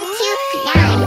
to fly.